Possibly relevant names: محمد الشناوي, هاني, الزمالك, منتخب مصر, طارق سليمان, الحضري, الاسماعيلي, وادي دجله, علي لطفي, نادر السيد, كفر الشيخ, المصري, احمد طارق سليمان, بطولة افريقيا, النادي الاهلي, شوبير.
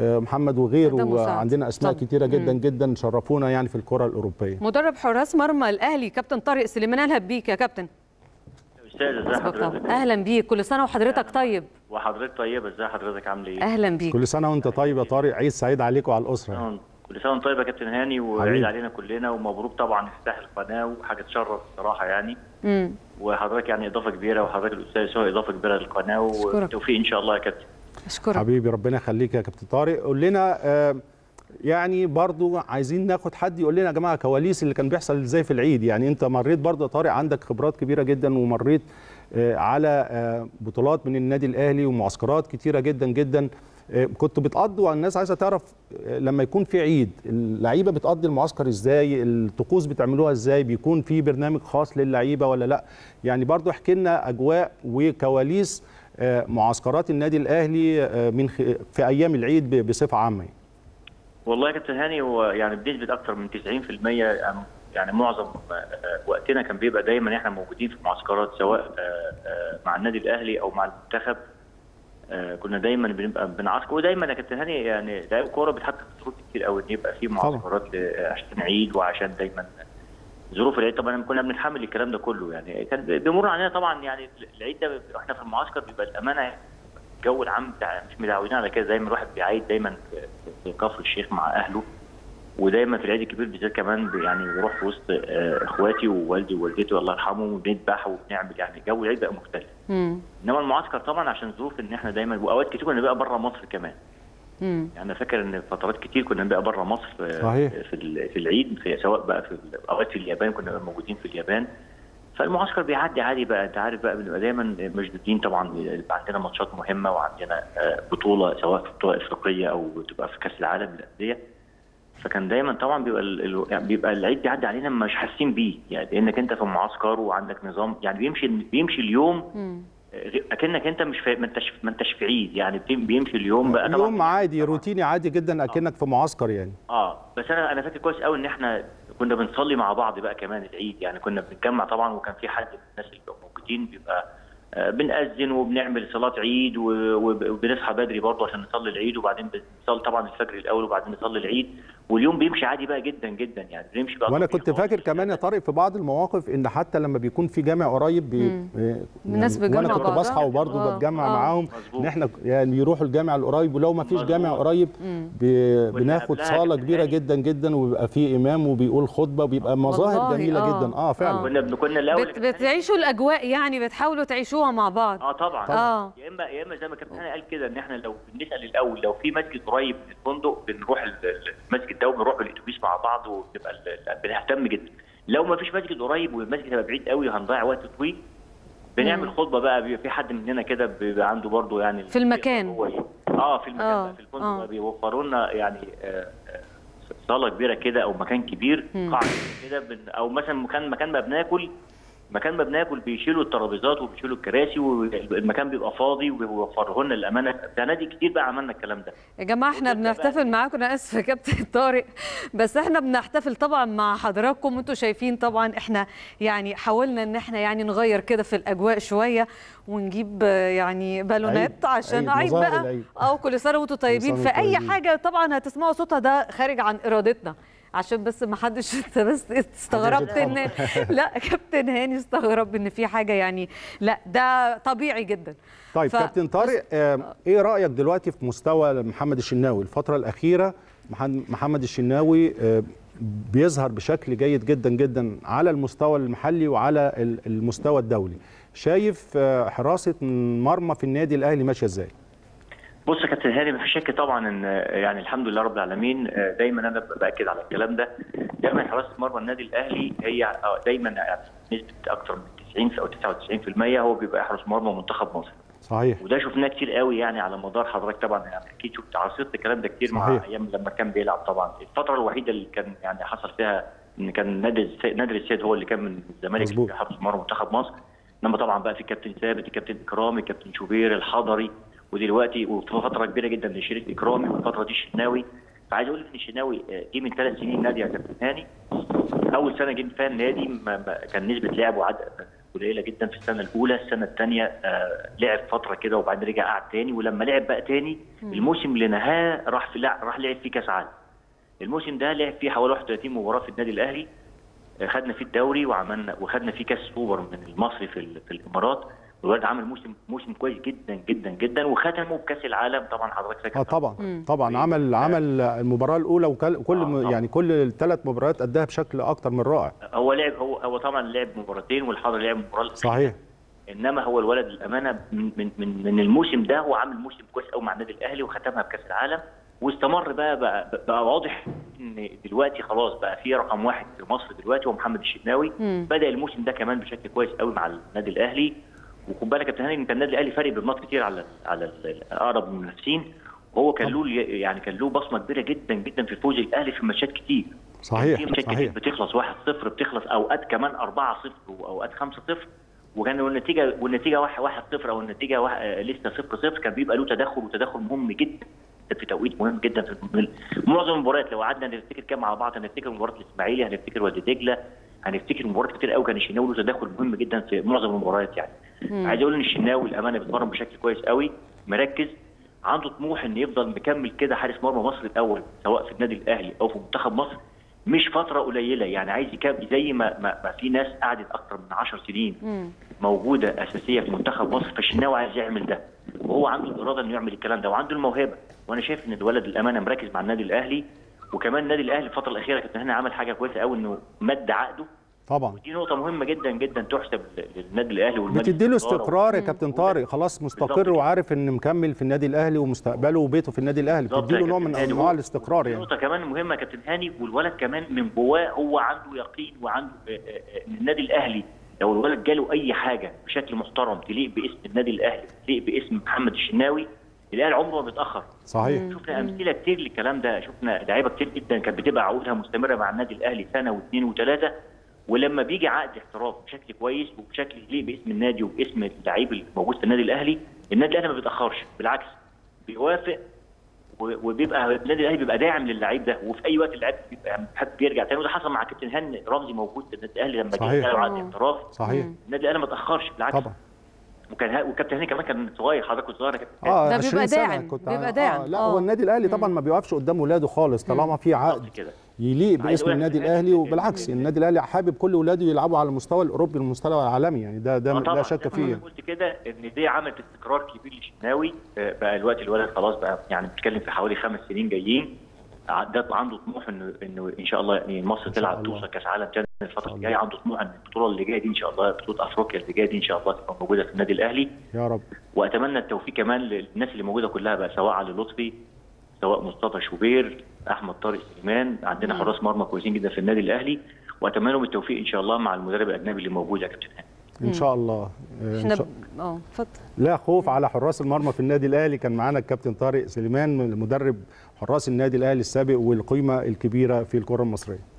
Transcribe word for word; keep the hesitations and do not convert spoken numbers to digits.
محمد وغيره، وعندنا اسماء طبعا كتيره جدا مم. جدا شرفونا يعني في الكره الاوروبيه. مدرب حراس مرمى الاهلي كابتن طارق سليمان، اهلا بيك يا كابتن. استاذ ازي حضرتك؟ اهلا بيك، كل سنه وحضرتك طيب. وحضرتك طيبه، ازي حضرتك عامل ايه؟ اهلا بيك. كل سنه وانت طيب يا طارق، عيد سعيد عليك وعلى الاسره. كل سنه وانت طيب يا كابتن هاني، وعيد علينا كلنا، ومبروك طبعا افتتاح القناه، وحاجه تشرف الصراحه يعني. امم وحضرتك يعني اضافه كبيره، وحضرتك الاستاذ سهى اضافه كبيره للقناه، والتوفيق ان شاء الله يا كابتن. أشكرك حبيبي، ربنا يخليك يا كابتن طارق. قول لنا آه يعني برضو عايزين ناخد حد يقول لنا يا جماعه كواليس اللي كان بيحصل ازاي في العيد. يعني انت مريت برضو يا طارق، عندك خبرات كبيره جدا، ومريت آه على آه بطولات من النادي الاهلي ومعسكرات كتيره جدا جدا. آه كنت بتقضوا، والناس عايزه تعرف آه لما يكون في عيد اللعيبه بتقضي المعسكر ازاي، الطقوس بتعملوها ازاي، بيكون في برنامج خاص للعيبه ولا لا؟ يعني برضو احكي لنا اجواء وكواليس معسكرات النادي الاهلي من خ... في ايام العيد ب... بصفه عامه. والله يا كابتن هاني، هو يعني بنسبه اكثر من تسعين في المية يعني معظم وقتنا كان بيبقى دايما احنا موجودين في معسكرات، سواء مع النادي الاهلي او مع المنتخب، كنا دايما بنبقى بنعسكر. ودايما يا كابتن هاني يعني لعيبه الكوره بتحط خطط كتير قوي ان يبقى في معسكرات عشان عيد، وعشان دايما ظروف العيد. طبعا كنا بنتحمل الكلام ده كله، يعني كان بيمر علينا طبعا يعني العيد ده احنا في المعسكر بيبقى الامانه الجو العام بتاع مش متعودين على كده. دايما الواحد بيعيد دايما في كفر الشيخ مع اهله، ودايما في العيد الكبير بالذات كمان يعني بروح في وسط اخواتي ووالدي ووالدتي الله يرحمهم، وبنذبح وبنعمل يعني جو العيد بقى مختلف. امم انما المعسكر طبعا عشان ظروف ان احنا دايما، واوقات كتير كنا بقى بره مصر كمان. امم يعني انا فاكر ان فترات كتير كنا بقى بره مصر صحيح. في في العيد، في سواء بقى في اوقات في اليابان كنا موجودين في اليابان. فالمعسكر بيعدي عادي بقى، انت عارف بقى بنبقى دايما مشدودين طبعا، عندنا ماتشات مهمه، وعندنا بطوله سواء في بطوله افريقيه او بتبقى في كاس العالم للانديه. فكان دايما طبعا بيبقى ال... بيبقى العيد بيعدي علينا مش حاسين بيه، يعني لانك انت في المعسكر وعندك نظام، يعني بيمشي بيمشي اليوم مم. اكنك انت مش في... ما انتش في عيد، يعني بيمشي اليوم بقى طبعا اليوم عادي طبعاً. روتيني عادي جدا اكنك آه. في معسكر يعني. اه بس انا انا فاكر كويس قوي ان احنا كنا بنصلي مع بعض بقى كمان العيد، يعني كنا بنتجمع طبعا، وكان في حد من الناس اللي بيبقوا موجودين بيبقى آه بنأذن وبنعمل صلاة عيد، وبنصحى بدري برضه عشان نصلي العيد، وبعدين بنصلي طبعا الفجر الاول، وبعدين نصلي العيد، واليوم بيمشي عادي بقى جدا جدا يعني بنمشي بقى. وانا كنت فاكر كمان يا طارق في بعض المواقف ان حتى لما بيكون في جامع قريب بي... الناس بتجمع بعض، وانا كنت بصحى وبرضه بتجمع معاهم ان احنا يعني يروحوا الجامع القريب، ولو ما فيش جامع قريب بي... بناخد صاله كبيره جدا جدا، وبيبقى في امام وبيقول خطبه، وبيبقى مظاهر جميله آه. جدا اه فعلا. كنا كنا الاول بت... بتعيشوا الاجواء يعني، بتحاولوا تعيشوها مع بعض. اه طبعا, طبعاً. آه. يا اما يا اما زي ما كابتن هاني قال كده، ان احنا لو بنسال الاول لو في مسجد قريب من الفندق بنروح المسجد ده، وبنروح بالاتوبيس مع بعض، وبنبقى بنهتم جدا. لو ما فيش مسجد قريب والمسجد هيبقى بعيد قوي وهنضيع وقت طويل، بنعمل خطبه بقى، بيبقى في حد مننا كده بيبقى عنده برضه يعني في المكان اه في المكان آه. في الفندق آه. بيوفروا لنا يعني آه صاله كبيره كده، او مكان كبير قاعه كده، او مثلا مكان مكان ما بناكل مكان ما بناكل بيشيلوا الترابيزات وبيشيلوا الكراسي، والمكان بيبقى فاضي، وبيوفره لنا الامانه. ده نادي كتير بقى عملنا الكلام ده يا جماعه. احنا بنحتفل معاكم، انا اسف يا كابتن طارق، بس احنا بنحتفل طبعا مع حضراتكم، وانتم شايفين طبعا احنا يعني حاولنا ان احنا يعني نغير كده في الاجواء شويه، ونجيب يعني بالونات عشان عيد بقى. اه كل سنه وانتم طيبين. فاي حاجه طبعا هتسمعوا صوتها ده خارج عن ارادتنا، عشان بس ما حدش انت بس استغربت ان لا كابتن هاني استغرب ان في حاجه يعني، لا ده طبيعي جدا. طيب ف... كابتن طارق ايه رايك دلوقتي في مستوى محمد الشناوي الفتره الاخيره؟ محمد الشناوي بيظهر بشكل جيد جدا جدا على المستوى المحلي وعلى المستوى الدولي. شايف حراسه مرمى في النادي الاهلي ماشيه ازاي؟ بص يا كابتن هاني، مفيش شك طبعا ان يعني الحمد لله رب العالمين، دايما انا باكد على الكلام ده، دايما حراسه مرمى النادي الاهلي هي دايما نسبه اكثر من تسعين او تسعة وتسعين في المية هو بيبقى حراسه مرمى منتخب مصر. صحيح. وده شفناه كتير قوي يعني على مدار حضرتك طبعا، يعني اكيد شفت عاصرت الكلام ده كتير صحيح. مع ايام لما كان بيلعب طبعا. الفتره الوحيده اللي كان يعني حصل فيها ان كان نادر نادر السيد هو اللي كان من الزمالك حراسه مرمى منتخب مصر، انما طبعا بقى في كابتن ثابت، الكابتن إكرامي، الكابتن شوبير، الحضري، ودلوقتي وفتره كبيره جدا لشريك إكرامي، والفتره دي الشناوي. فعايز اقول لك ان الشناوي جه من ثلاث سنين نادي يا كابتن هاني، اول سنه جه فيها النادي كان نسبه لعبه عد قليله جدا في السنه الاولى، السنه الثانيه لعب فتره كده وبعدين رجع قعد تاني، ولما لعب بقى تاني الموسم اللي نهاه راح في راح لعب فيه كاس عالم. الموسم ده لعب فيه حوالي واحد وثلاثين مباراه في النادي الاهلي، خدنا فيه الدوري وعملنا وخدنا فيه كاس سوبر من المصري في, في الامارات. الواد عامل موسم موسم كويس جدا جدا جدا، وختمه بكاس العالم طبعا حضرتك فاكر. اه طبعا مم. طبعا عمل عمل المباراه الاولى وكل آه يعني كل الثلاث مباريات اداها بشكل اكتر من رائع. هو لعب هو هو طبعا لعب مباراتين والحضري لعب مباراه صحيح، انما هو الولد الامانه من من من, من الموسم ده هو عامل موسم كويس قوي مع النادي الاهلي وختمها بكاس العالم، واستمر بقى بقى, بقى, بقى واضح ان دلوقتي خلاص بقى في رقم واحد في مصر دلوقتي هو محمد الشناوي. بدا الموسم ده كمان بشكل كويس قوي مع النادي الاهلي، وخد بالك يا كابتن هاني انت النادي الاهلي فارق بنقط كتير على على اقرب المنافسين، وهو كان له يعني كان له بصمه كبيره جدا جدا في فوز الاهلي في ماتشات كتير. صحيح في ماتشات كتير بتخلص واحد صفر، بتخلص اوقات كمان أربعة صفر واوقات خمسة صفر، وكان والنتيجه والنتيجه واحد صفر او النتيجه واحد لسه صفر صفر، كان بيبقى له تدخل وتدخل مهم جدا في توقيت مهم جدا في معظم المباريات. لو قعدنا نفتكر كام مع بعض هنفتكر مباراه الاسماعيلي، هنفتكر وادي دجله، هنفتكر مباريات كتير قوي كان الشناوي له تدخل مهم جدا في معظم المباريات. يعني عايز اقول ان الشناوي الامانه بيتمرن بشكل كويس قوي، مركز، عنده طموح ان يفضل مكمل كده حارس مرمى مصر الاول سواء في النادي الاهلي او في منتخب مصر مش فتره قليله. يعني عايز يكمل زي ما, ما في ناس قعدت اكتر من عشر سنين موجوده اساسيه في منتخب مصر، فالشناوي عايز يعمل ده وهو عنده الاراده انه يعمل الكلام ده وعنده الموهبه، وانا شايف ان الولد الامانه مركز مع النادي الاهلي. وكمان النادي الاهلي الفتره الاخيره كابتن هاني عمل حاجه كويسه قوي انه مد عقده طبعا، ودي نقطة مهمة جدا جدا تحسب للنادي الأهلي والمجلس بتدي له استقرار و... يا كابتن طارق، خلاص مستقر وعارف إن مكمل في النادي الأهلي ومستقبله وبيته في النادي الأهلي، بتدي له نوع من أنواع الاستقرار. يعني نقطة كمان مهمة يا كابتن هاني، والولد كمان من جواه هو عنده يقين وعنده إن النادي الأهلي لو الولد جاله أي حاجة بشكل محترم تليق باسم النادي الأهلي تليق باسم محمد الشناوي، الاهلي عمره ما بيتاخر. صحيح شفنا امثله كتير للكلام ده، شفنا لعيبة كتير جدا كانت بتبقى عقودها مستمرة مع النادي الأهلي سنة واثنين وثلاثة، ولما بيجي عقد احتراف بشكل كويس وبشكل ليه باسم النادي وباسم اللعيب الموجود في النادي الاهلي، النادي الاهلي ما بيتاخرش، بالعكس بيوافق وبيبقى النادي الاهلي بيبقى داعم للعيب ده، وفي اي وقت اللعيب بيبقى حابب يرجع تاني. وده حصل مع كابتن هاني رمزي موجود في النادي الاهلي لما جه جاله عقد احتراف النادي الاهلي ما اتاخرش بالعكس طبعا. وكان وكابتن هاني كمان كان صغير حضرتك صغير كابتن آه ده بيبقى داعم بيبقى داعم آه لا هو النادي الاهلي طبعا ما بيوقفش قدام ولاده خالص طالما في عقد يليق باسم النادي الاهلي، وبالعكس النادي الاهلي حابب كل ولاده يلعبوا على المستوى الاوروبي والمستوى العالمي، يعني ده ده لا شك فيه. انا قلت كده ان دي عملت استقرار كبير للشناوي، بقى الوقت الولد خلاص بقى يعني بنتكلم في حوالي خمس سنين جايين ده عنده طموح انه انه ان شاء الله يعني مصر تلعب توصل كاس عالم تاني الفتره اللي جايه، عنده طموح ان البطوله اللي جايه دي ان شاء الله بطوله افريقيا اللي جايه دي ان شاء الله تبقى موجوده في النادي الاهلي يا رب. واتمنى التوفيق كمان للناس اللي موجوده كلها بقى، سواء علي لطفي سواء مصطفى شوبير احمد طارق سليمان، عندنا حراس مرمى كويسين جدا في النادي الاهلي، واتمنى لهم التوفيق ان شاء الله مع المدرب الاجنبي اللي موجود يا كابتن هاني ان شاء الله. احنا اه اتفضل. لا خوف على حراس المرمى في النادي الاهلي، كان معانا الكابتن طارق سليمان مدرب حراس النادي الاهلي السابق والقيمه الكبيره في الكره المصريه.